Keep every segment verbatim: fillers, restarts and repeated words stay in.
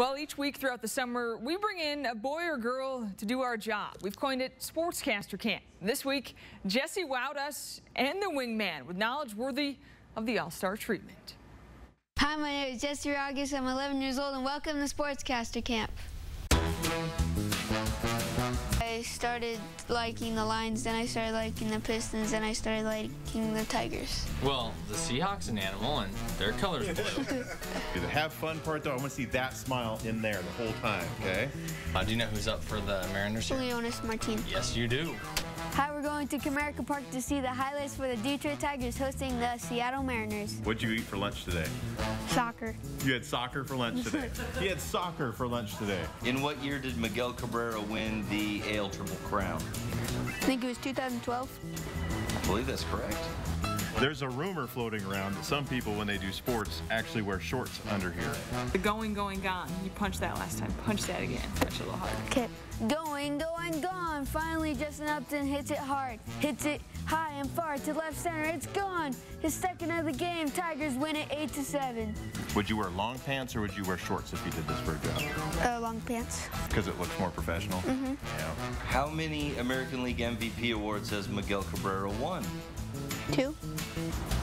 Well, each week throughout the summer, we bring in a boy or girl to do our job. We've coined it Sportscaster Camp. This week, Jesse wowed us and the wingman with knowledge worthy of the all-star treatment. Hi, my name is Jesse August. I'm eleven years old, and welcome to Sportscaster Camp. I started liking the Lions, then I started liking the Pistons, then I started liking the Tigers. Well, the Seahawks an animal, and their color's blue. The have fun part, though, I want to see that smile in there the whole time, okay? Uh, do you know who's up for the Mariners here? Leonis Martin. Yes, you do. Hi, we're going to Comerica Park to see the highlights for the Detroit Tigers hosting the Seattle Mariners. What'd you eat for lunch today? Soccer. You had soccer for lunch today. He had soccer for lunch today. In what year did Miguel Cabrera win the A L Triple Crown? I think it was two thousand twelve. I believe that's correct. There's a rumor floating around that some people, when they do sports, actually wear shorts under here. The going, going, gone. You punched that last time. Punch that again. Punch it a little harder. Okay. Going, going, gone. Finally, Justin Upton hits it hard. Hits it high and far to left center. It's gone. His second of the game. Tigers win it eight to seven. Would you wear long pants or would you wear shorts if you did this for a job? Uh, long pants. Because it looks more professional? Mm-hmm. Yeah. How many American League M V P awards has Miguel Cabrera won? Two.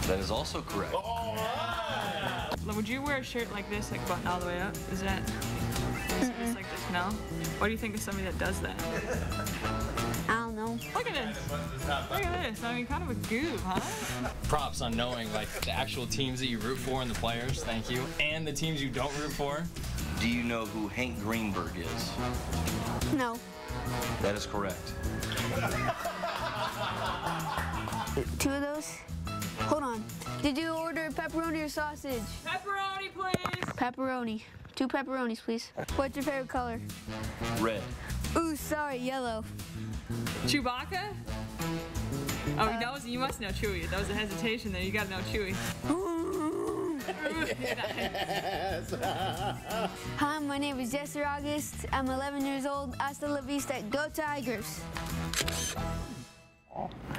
That is also correct. All right. Would you wear a shirt like this, like button all the way up? Is that mm-mm. It's like this? No. What do you think of somebody that does that? I don't know. Look at this. Look at this. I mean, kind of a goof, huh? Props on knowing like the actual teams that you root for and the players. Thank you. And the teams you don't root for. Do you know who Hank Greenberg is? No. That is correct. Two of those? Hold on. Did you order pepperoni or sausage? Pepperoni, please. Pepperoni. Two pepperonis, please. What's your favorite color? Red. Ooh, sorry, yellow. Chewbacca? Oh, uh, that was, you must know Chewie. That was a hesitation there. You gotta know Chewie. Yes. Hi, my name is Jesse August. I'm eleven years old. Hasta la vista. Go Tigers.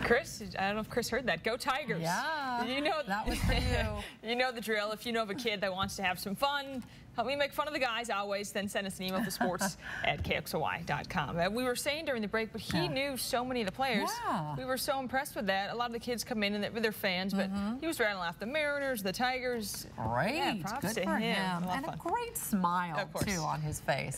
Chris, I don't know if Chris heard that. Go Tigers. Yeah, you know, that was for you. You know the drill. If you know of a kid that wants to have some fun, help me make fun of the guys always, then send us an email to sports at k x o y dot com. We were saying during the break, but he yeah. knew so many of the players. Yeah. We were so impressed with that. A lot of the kids come in and they're fans, but mm-hmm. he was rattling off the Mariners, the Tigers. Great. Yeah, props Good to for him. him. And a fun. great smile, too, on his face.